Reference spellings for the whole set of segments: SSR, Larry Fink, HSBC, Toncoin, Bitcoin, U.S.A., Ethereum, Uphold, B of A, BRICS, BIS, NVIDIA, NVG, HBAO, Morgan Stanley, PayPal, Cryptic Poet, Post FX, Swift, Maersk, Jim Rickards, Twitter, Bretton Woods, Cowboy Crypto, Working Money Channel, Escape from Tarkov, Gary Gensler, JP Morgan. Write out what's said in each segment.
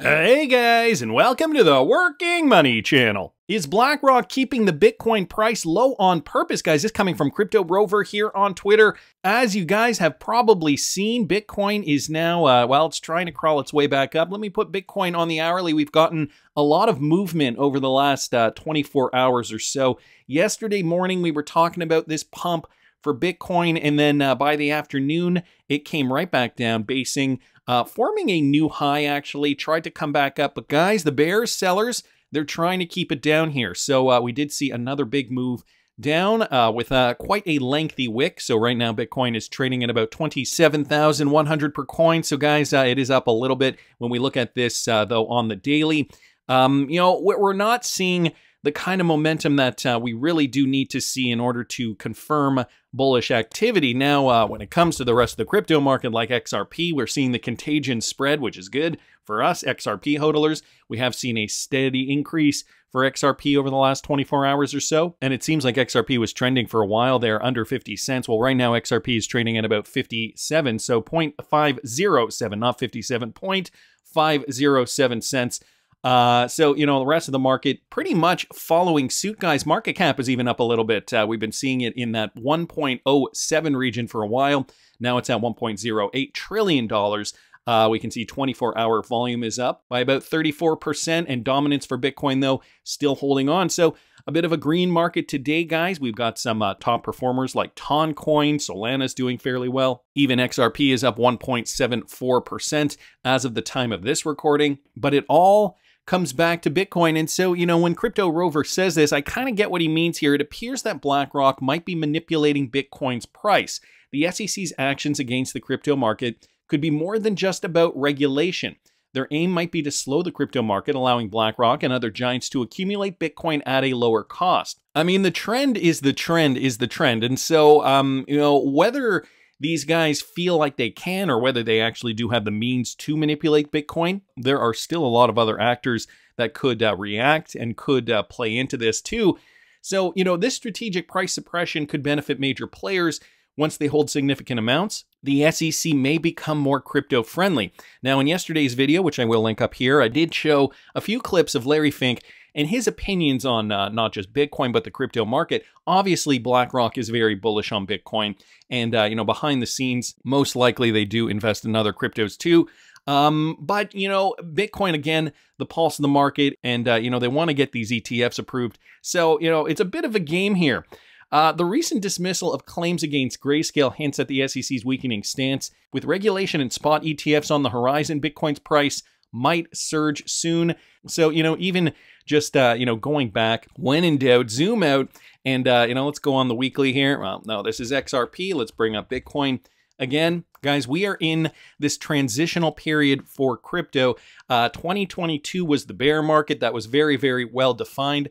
Hey guys, and welcome to the Working Money Channel. Is BlackRock keeping the Bitcoin price low on purpose? Guys, this is coming from Crypto Rover here on Twitter. As you guys have probably seen, Bitcoin is now, well, it's trying to crawl its way back up. Let me put Bitcoin on the hourly. We've gotten a lot of movement over the last 24 hours or so. Yesterday morning, we were talking about this pump for Bitcoin, and then by the afternoon, it came right back down, basing forming a new high, actually, tried to come back up. But guys, the bears, sellers, they're trying to keep it down here. So we did see another big move down with quite a lengthy wick. So right now, Bitcoin is trading at about 27,100 per coin. So guys, it is up a little bit when we look at this, though, on the daily. You know, we're not seeing the kind of momentum that we really do need to see in order to confirm bullish activity. Now, when it comes to the rest of the crypto market, like XRP, we're seeing the contagion spread, which is good for us XRP hodlers. We have seen a steady increase for XRP over the last 24 hours or so, and it seems like XRP was trending for a while there under 50 cents. Well, right now XRP is trading at about 57, so 0.507, not 57, 0.507 cents. So, you know, the rest of the market pretty much following suit, guys. Market cap is even up a little bit. We've been seeing it in that 1.07 region for a while. Now it's at $1.08 trillion. We can see 24-hour volume is up by about 34%, and dominance for Bitcoin, though, still holding on. So a bit of a green market today, guys. We've got some top performers like Toncoin. Solana's doing fairly well. Even XRP is up 1.74% as of the time of this recording. But it all comes back to Bitcoin. And so, you know, when Crypto Rover says this, I kind of get what he means here. It appears that BlackRock might be manipulating Bitcoin's price. The SEC's actions against the crypto market could be more than just about regulation. Their aim might be to slow the crypto market, allowing BlackRock and other giants to accumulate Bitcoin at a lower cost. I mean, the trend is the trend is the trend. And so, you know, whether these guys feel like they can or whether they actually do have the means to manipulate Bitcoin, there are still a lot of other actors that could react and could play into this too. So, you know, this strategic price suppression could benefit major players. Once they hold significant amounts, the SEC may become more crypto-friendly. Now, in yesterday's video, which I will link up here, I did show a few clips of Larry Fink and his opinions on not just Bitcoin, but the crypto market. Obviously, BlackRock is very bullish on Bitcoin. And, you know, behind the scenes, most likely they do invest in other cryptos too. But, you know, Bitcoin, again, the pulse of the market, and, you know, they want to get these ETFs approved. So, you know, it's a bit of a game here. The recent dismissal of claims against Grayscale hints at the SEC's weakening stance. With regulation and spot ETFs on the horizon, Bitcoin's price might surge soon. So, you know, even just, you know, going back, when in doubt, zoom out, and, you know, let's go on the weekly here. Well, no, this is XRP. Let's bring up Bitcoin. Again, guys, we are in this transitional period for crypto. 2022 was the bear market. That was very, very well defined,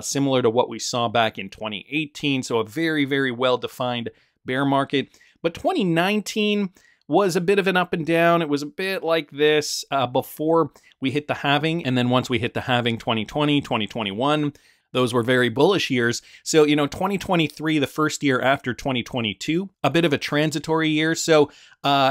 similar to what we saw back in 2018. So a very, very well defined bear market. But 2019 was a bit of an up and down. It was a bit like this before we hit the halving. And then once we hit the halving, 2020, 2021, those were very bullish years. So, you know, 2023, the first year after 2022, a bit of a transitory year. So,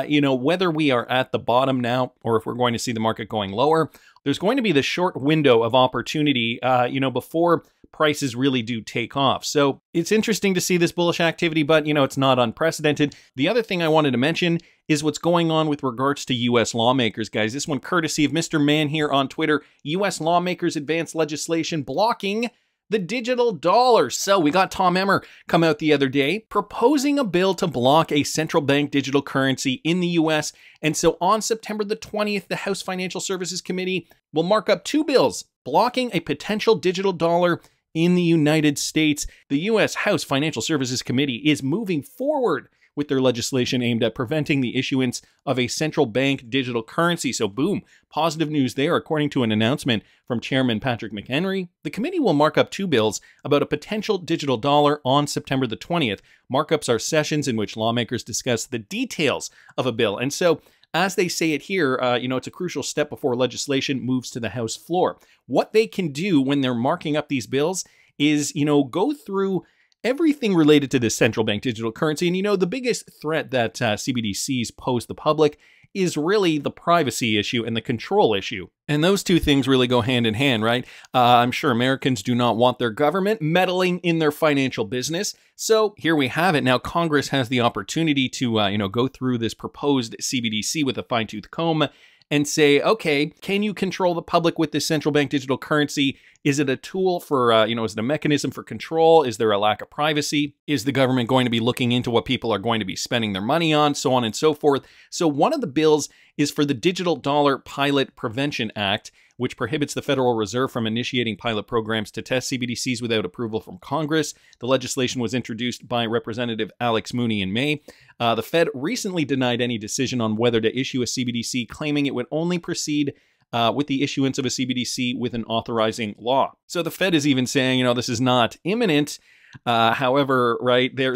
you know, whether we are at the bottom now or if we're going to see the market going lower, there's going to be the short window of opportunity, you know, before prices really do take off. So it's interesting to see this bullish activity, but, you know, it's not unprecedented. The other thing I wanted to mention is what's going on with regards to U.S. lawmakers, guys. This one courtesy of Mr. Mann here on Twitter. U.S. lawmakers advance legislation blocking the digital dollar. So we got Tom Emmer come out the other day proposing a bill to block a central bank digital currency in the US. And so on September the 20th, the House Financial Services Committee will mark up two bills blocking a potential digital dollar in the United States. The US House Financial Services Committee is moving forward with their legislation aimed at preventing the issuance of a central bank digital currency. So boom, positive news there. According to an announcement from Chairman Patrick McHenry, the committee will mark up two bills about a potential digital dollar on September the 20th. Markups are sessions in which lawmakers discuss the details of a bill. And so, as they say it here, you know, it's a crucial step before legislation moves to the House floor. What they can do when they're marking up these bills is, you know, go through everything related to this central bank digital currency. And, you know, the biggest threat that CBDCs pose the public is really the privacy issue and the control issue. And those two things really go hand in hand, right? I'm sure Americans do not want their government meddling in their financial business. So here we have it. Now, Congress has the opportunity to, go through this proposed CBDC with a fine-tooth comb and say, okay, can you control the public with this central bank digital currency? Is it a tool for, is it a mechanism for control? Is there a lack of privacy? Is the government going to be looking into what people are going to be spending their money on? So on and so forth. So one of the bills is for the Digital Dollar Pilot Prevention Act, which prohibits the Federal Reserve from initiating pilot programs to test CBDCs without approval from Congress. The legislation was introduced by Representative Alex Mooney in May. The Fed recently denied any decision on whether to issue a CBDC, claiming it would only proceed with the issuance of a CBDC with an authorizing law. So the Fed is even saying, this is not imminent. However, right, they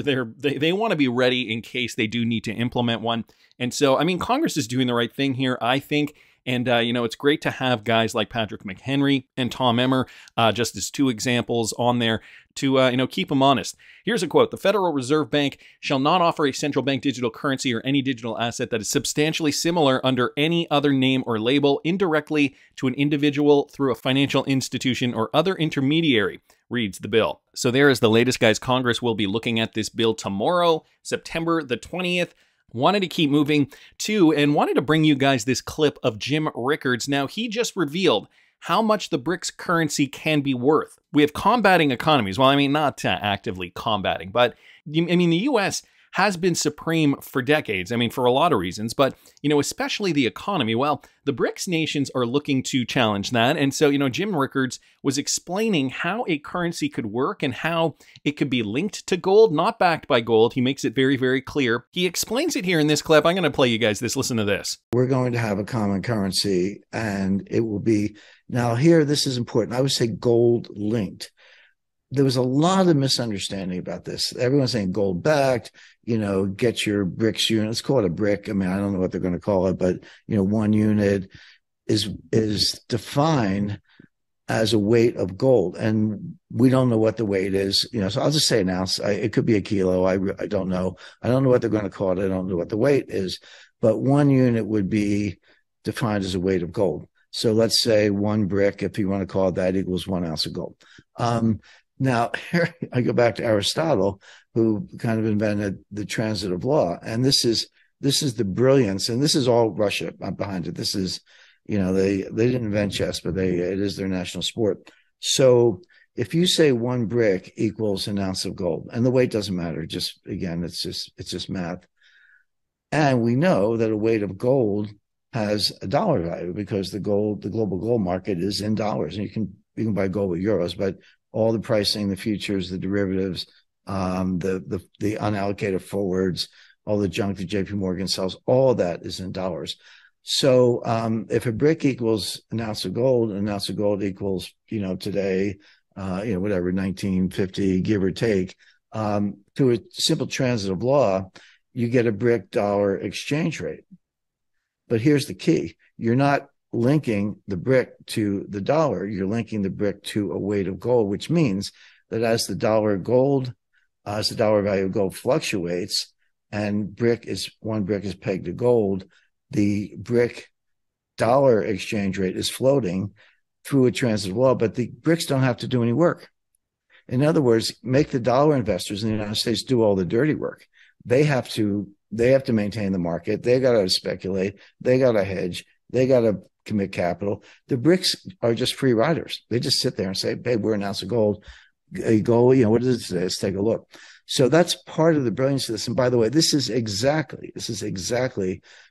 want to be ready in case they do need to implement one. And so, I mean, Congress is doing the right thing here, I think. And, it's great to have guys like Patrick McHenry and Tom Emmer, just as two examples on there to, keep them honest. Here's a quote. The Federal Reserve Bank shall not offer a central bank digital currency or any digital asset that is substantially similar under any other name or label indirectly to an individual through a financial institution or other intermediary, reads the bill. So there is the latest, guys. Congress will be looking at this bill tomorrow, September the 20th. Wanted to keep moving too, and wanted to bring you guys this clip of Jim Rickards. Now, he just revealed how much the BRICS currency can be worth. We have combating economies. Well, I mean, not actively combating, but I mean, the U.S. has been supreme for decades. I mean, for a lot of reasons, but, especially the economy. Well, the BRICS nations are looking to challenge that. And so, Jim Rickards was explaining how a currency could work and how it could be linked to gold, not backed by gold. He makes it very, very clear. He explains it here in this clip. I'm going to play you guys this. Listen to this. We're going to have a common currency, and it will be, now here, this is important. I would say gold linked. There was a lot of misunderstanding about this. Everyone's saying gold backed, get your BRICS unit. Let's call it a brick. I mean, I don't know what they're going to call it, but, one unit is defined as a weight of gold. And we don't know what the weight is. So I'll just say an ounce. It could be a kilo. I don't know. I don't know what they're going to call it. I don't know what the weight is, but one unit would be defined as a weight of gold. So let's say one brick, if you want to call it that, equals 1 ounce of gold. Now, here I go back to Aristotle, who kind of invented the transitive law. And this is the brilliance. And this is all Russia behind it. This is, they didn't invent chess, but it is their national sport. So if you say one brick equals an ounce of gold, and the weight doesn't matter, just again, it's just math. And we know that a weight of gold has a dollar value because the global gold market is in dollars. And you can buy gold with euros, but all the pricing, the futures, the derivatives, the unallocated forwards, all the junk that JP Morgan sells, all that is in dollars. So if a brick equals an ounce of gold, an ounce of gold equals, today, whatever, 1950, give or take, through a simple transitive law, you get a brick dollar exchange rate. But here's the key. You're not linking the brick to the dollar, you're linking the brick to a weight of gold, which means that as the dollar value of gold fluctuates, and one brick is pegged to gold, the brick dollar exchange rate is floating through a transitive law, but the bricks don't have to do any work. In other words, make the dollar investors in the United States do all the dirty work. They have to maintain the market. They got to speculate. They got to hedge. They got to commit capital. The BRICS are just free riders. They just sit there and say, babe, we're an ounce of gold. What is it? Let's take a look. So that's part of the brilliance of this. And by the way, this is exactly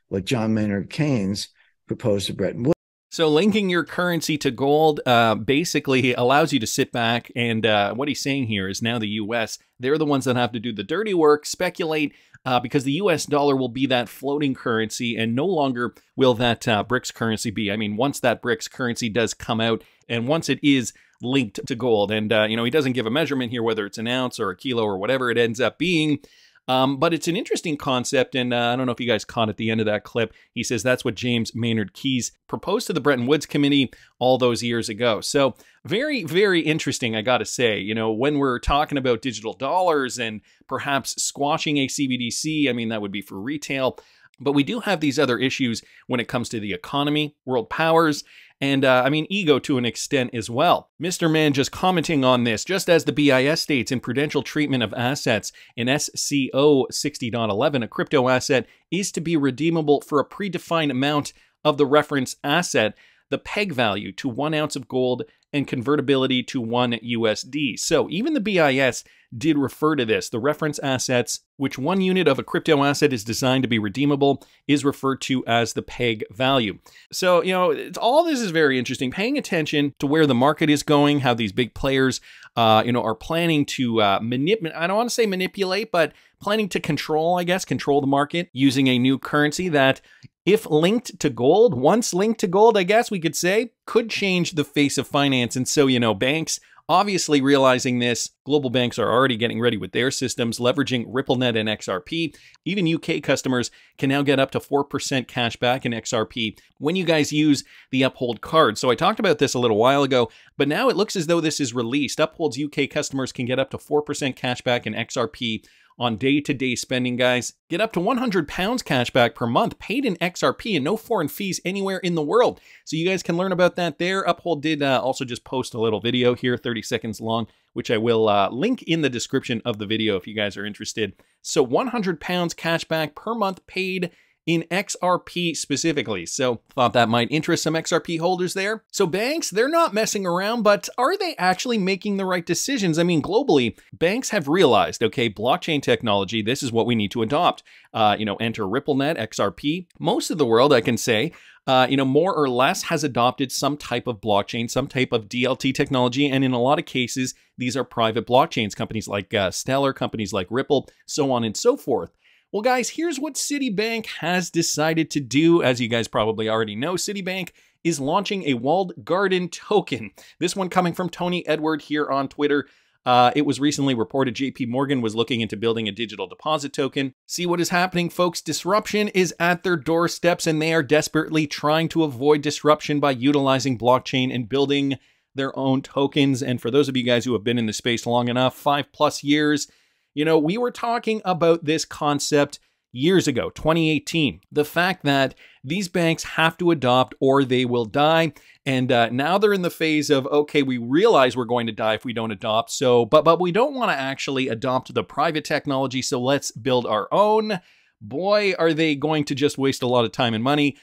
what John Maynard Keynes proposed to Bretton Woods. So linking your currency to gold basically allows you to sit back. And what he's saying here is now the U.S., they're the ones that have to do the dirty work, speculate, because the U.S. dollar will be that floating currency and no longer will that BRICS currency be. I mean, once that BRICS currency does come out and once it is linked to gold and, he doesn't give a measurement here, whether it's an ounce or a kilo or whatever it ends up being. But it's an interesting concept, and I don't know if you guys caught at the end of that clip, he says that's what James Maynard Keynes proposed to the Bretton Woods Committee all those years ago. So very, very interesting, I gotta say. You know, when we're talking about digital dollars and perhaps squashing a CBDC, I mean, that would be for retail. But we do have these other issues when it comes to the economy, world powers, and I mean, ego to an extent as well. Mr. Mann just commenting on this, just as the BIS states in Prudential Treatment of Assets in SCO 60.11, a crypto asset is to be redeemable for a predefined amount of the reference asset, the peg value to 1 ounce of gold and convertibility to $1. So even the BIS did refer to this. The reference assets, which 1 unit of a crypto asset is designed to be redeemable, is referred to as the peg value. So, you know, all this is very interesting. Paying attention to where the market is going, how these big players, you know, are planning to manipulate, I don't want to say manipulate, but planning to control, I guess, control the market using a new currency that, if linked to gold, once linked to gold, I guess we could say, could change the face of finance. And so, you know, banks obviously realizing this, global banks are already getting ready with their systems, leveraging RippleNet and XRP. Even UK customers can now get up to 4% cash back in XRP when you guys use the Uphold card. So I talked about this a little while ago, but now it looks as though this is released. Uphold's UK customers can get up to 4% cash back in XRP on day-to-day spending, guys. Get up to £100 cash back per month paid in XRP and no foreign fees anywhere in the world. So you guys can learn about that there. Uphold did also just post a little video here, 30 seconds long, which I will link in the description of the video if you guys are interested. So £100 cash back per month paid in XRP specifically. So thought that might interest some XRP holders there. So banks, they're not messing around, but are they actually making the right decisions? I mean, globally, banks have realized, okay, blockchain technology, this is what we need to adopt. You know, enter RippleNet, XRP. Most of the world, I can say, you know, more or less has adopted some type of blockchain, some type of DLT technology. And in a lot of cases, these are private blockchains, companies like Stellar, companies like Ripple, so on and so forth. Well, guys, here's what Citibank has decided to do. As you guys probably already know, Citibank is launching a walled garden token. This one coming from Tony Edward here on Twitter. It was recently reported JP Morgan was looking into building a digital deposit token. See what is happening, folks. Disruption is at their doorsteps, and they are desperately trying to avoid disruption by utilizing blockchain and building their own tokens. And for those of you guys who have been in the space long enough, 5+ years, you know, we were talking about this concept years ago, 2018. The fact that these banks have to adopt or they will die. And now they're in the phase of, okay, we realize we're going to die if we don't adopt. So, but we don't want to actually adopt the private technology. So let's build our own. Boy, are they going to just waste a lot of time and money.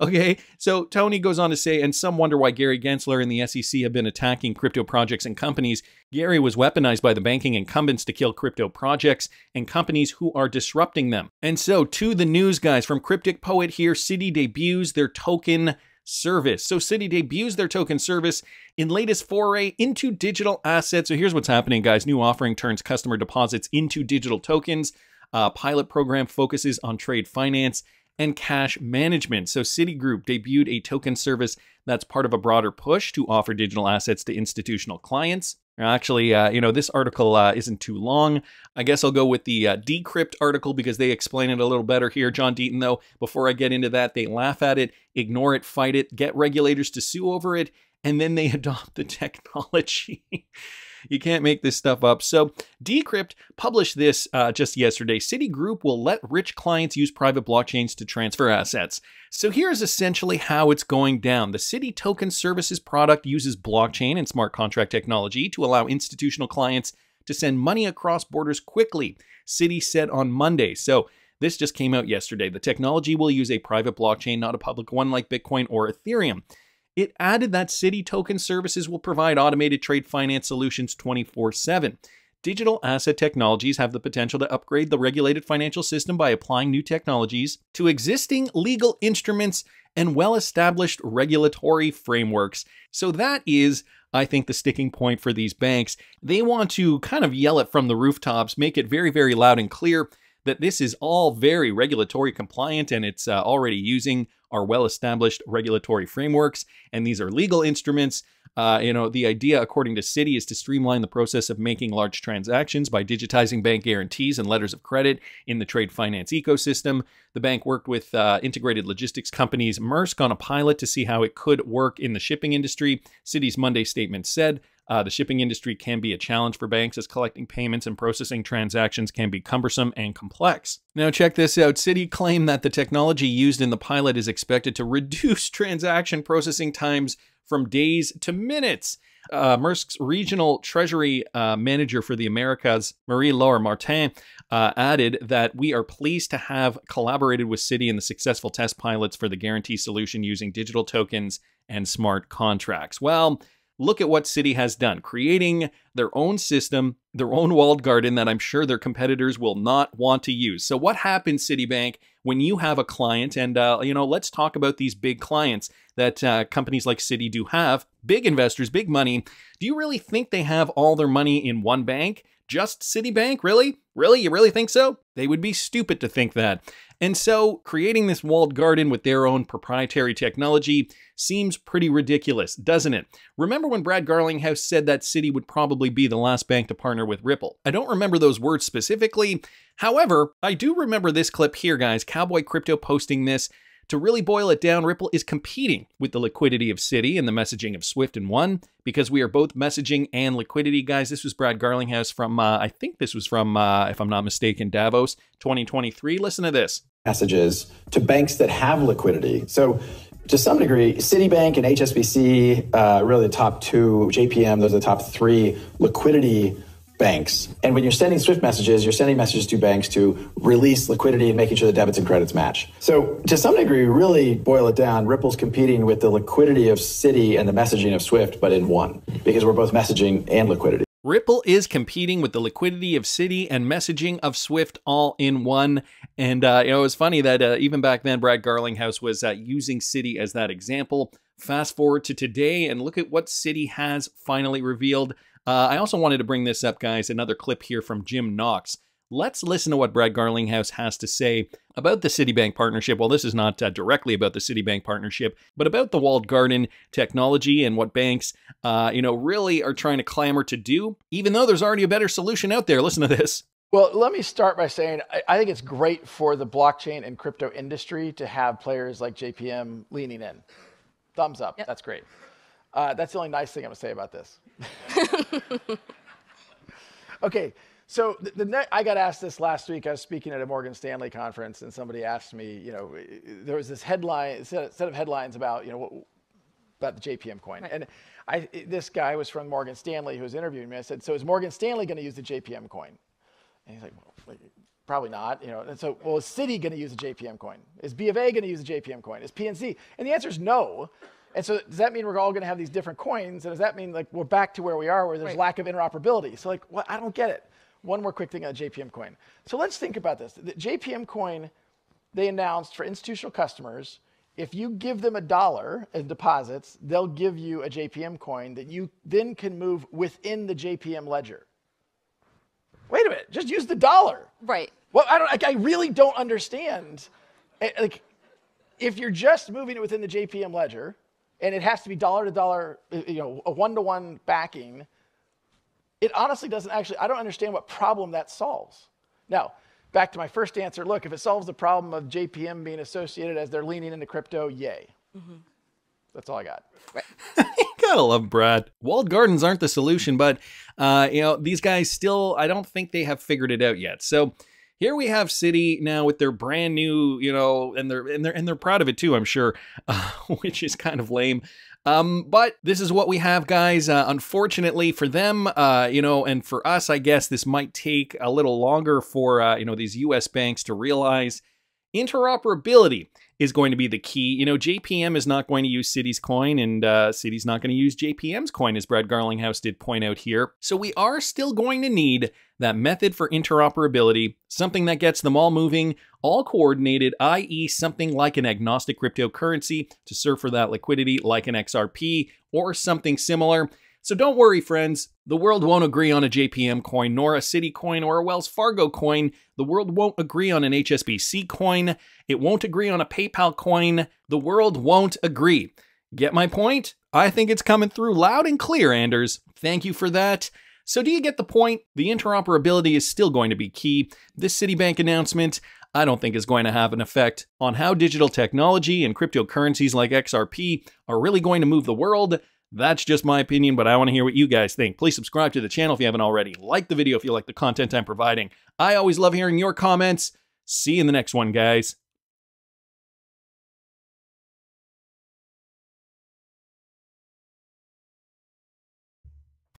Okay, so Tony goes on to say, and some wonder why Gary Gensler and the SEC have been attacking crypto projects and companies. Gary was weaponized by the banking incumbents to kill crypto projects and companies who are disrupting them. And so to the news, guys, from Cryptic Poet here, Citi debuts their token service. So Citi debuts their token service in latest foray into digital assets. So here's what's happening, guys. New offering turns customer deposits into digital tokens. Pilot program focuses on trade finance and cash management. So Citigroup debuted a token service that's part of a broader push to offer digital assets to institutional clients. Actually, you know, this article isn't too long. I guess I'll go with the Decrypt article because they explain it a little better here. John Deaton, though, before I get into that, they laugh at it, ignore it, fight it, get regulators to sue over it, and then they adopt the technology. You can't make this stuff up. So Decrypt published this just yesterday. Citigroup will let rich clients use private blockchains to transfer assets. So here's essentially how it's going down. The Citi Token Services product uses blockchain and smart contract technology to allow institutional clients to send money across borders quickly, Citi said on Monday. So this just came out yesterday. The technology will use a private blockchain, not a public one like Bitcoin or Ethereum. It added that Citi Token Services will provide automated trade finance solutions 24/7. Digital asset technologies have the potential to upgrade the regulated financial system by applying new technologies to existing legal instruments and well-established regulatory frameworks. So that is, I think, the sticking point for these banks. They want to kind of yell it from the rooftops, make it very, very loud and clear that this is all very regulatory compliant and it's already using our well-established regulatory frameworks, and these are legal instruments. The idea, according to Citi, is to streamline the process of making large transactions by digitizing bank guarantees and letters of credit in the trade finance ecosystem. The bank worked with integrated logistics companies Maersk on a pilot to see how it could work in the shipping industry. Citi's Monday statement said, the shipping industry can be a challenge for banks as collecting payments and processing transactions can be cumbersome and complex. Now check this out. Citi claimed that the technology used in the pilot is expected to reduce transaction processing times from days to minutes. Maersk's regional treasury manager for the Americas, Marie-Laure Martin, added that we are pleased to have collaborated with Citi in the successful test pilots for the guarantee solution using digital tokens and smart contracts. Well, look at what Citi has done, creating their own system, their own walled garden that I'm sure their competitors will not want to use. So what happens, Citibank, when you have a client? And, let's talk about these big clients that companies like Citi do have, big investors, big money. Do you really think they have all their money in one bank? Just Citibank? Really? Really? You really think so? They would be stupid to think that. And so creating this walled garden with their own proprietary technology seems pretty ridiculous, doesn't it? Remember when Brad Garlinghouse said that Citi would probably be the last bank to partner with Ripple? I don't remember those words specifically. However, I do remember this clip here, guys. Cowboy Crypto posting this. To really boil it down, Ripple is competing with the liquidity of Citi and the messaging of Swift and One, because we are both messaging and liquidity, guys. This was Brad Garlinghouse from, I think this was from, if I'm not mistaken, Davos 2023. Listen to this. Messages to banks that have liquidity. So to some degree, Citibank and HSBC, really the top two, JPM, those are the top three liquidity banks. And when you're sending Swift messages, you're sending messages to banks to release liquidity and making sure the debits and credits match. So to some degree, really boil it down, Ripple's competing with the liquidity of Citi and the messaging of Swift, but in one, because we're both messaging and liquidity. Ripple is competing with the liquidity of Citi and messaging of Swift all in one. And, it was funny that even back then, Brad Garlinghouse was using Citi as that example. Fast forward to today and look at what Citi has finally revealed. I also wanted to bring this up, guys, another clip here from Jim Knox. Let's listen to what Brad Garlinghouse has to say about the Citibank partnership. Well, this is not directly about the Citibank partnership, but about the walled garden technology and what banks, really are trying to clamor to do, even though there's already a better solution out there. Listen to this. Well, let me start by saying I think it's great for the blockchain and crypto industry to have players like JPM leaning in. Thumbs up. Yep. That's great. That's the only nice thing I'm going to say about this. Okay, so I got asked this last week. I was speaking at a Morgan Stanley conference, and somebody asked me, there was this headline, set of headlines about, about the JPM coin. Right. And this guy was from Morgan Stanley who was interviewing me. I said, so is Morgan Stanley going to use the JPM coin? And he's like, well, probably not. And so, well, is Citi going to use the JPM coin? Is B of A going to use the JPM coin? Is PNC? And the answer is no. And so does that mean we're all going to have these different coins? And does that mean we're back to where we are, where there's lack of interoperability? So well, I don't get it. One more quick thing on the JPM coin. So let's think about this. The JPM coin, they announced for institutional customers, if you give them $1 in deposits, they'll give you a JPM coin that you then can move within the JPM ledger. Wait a minute. Just use the $1. Right. Well, I really don't understand. If you're just moving it within the JPM ledger, and it has to be dollar to dollar, a one-to-one backing, it honestly doesn't actually, I don't understand what problem that solves. Now, back to my first answer, look, if it solves the problem of JPM being associated as they're leaning into crypto, yay. Mm-hmm. That's all I got. Right. You gotta love Brad. Walled gardens aren't the solution, but these guys still, I don't think they have figured it out yet. So here we have Citi now with their brand new, and they're proud of it too, I'm sure, which is kind of lame. But this is what we have, guys. Unfortunately for them, and for us, I guess this might take a little longer for, these U.S. banks to realize interoperability is going to be the key. JPM is not going to use Citi's coin, and Citi's not going to use JPM's coin, as Brad Garlinghouse did point out here. So we are still going to need that method for interoperability, something that gets them all moving, all coordinated, i.e. something like an agnostic cryptocurrency to serve for that liquidity, like an XRP or something similar. So don't worry, friends, the world won't agree on a JPM coin, nor a Citi coin, or a Wells Fargo coin. The world won't agree on an HSBC coin. It won't agree on a PayPal coin. The world won't agree. Get my point? I think it's coming through loud and clear, Anders. Thank you for that. So do you get the point? The interoperability is still going to be key. This Citibank announcement, I don't think is going to have an effect on how digital technology and cryptocurrencies like XRP are really going to move the world. That's just my opinion, but I want to hear what you guys think. Please subscribe to the channel if you haven't already. Like the video if you like the content I'm providing. I always love hearing your comments. See you in the next one, guys.